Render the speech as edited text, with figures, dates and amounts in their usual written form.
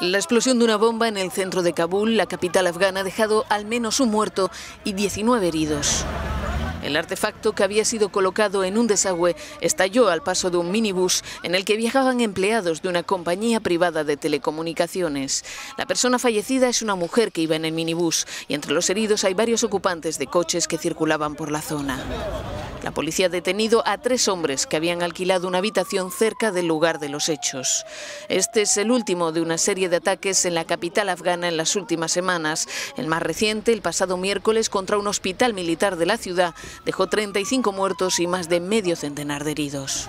La explosión de una bomba en el centro de Kabul, la capital afgana, ha dejado al menos un muerto y 19 heridos. El artefacto, que había sido colocado en un desagüe, estalló al paso de un minibús en el que viajaban empleados de una compañía privada de telecomunicaciones. La persona fallecida es una mujer que iba en el minibús y entre los heridos hay varios ocupantes de coches que circulaban por la zona. La policía ha detenido a 3 hombres que habían alquilado una habitación cerca del lugar de los hechos. Este es el último de una serie de ataques en la capital afgana en las últimas semanas. El más reciente, el pasado miércoles, contra un hospital militar de la ciudad, dejó 35 muertos y más de medio centenar de heridos.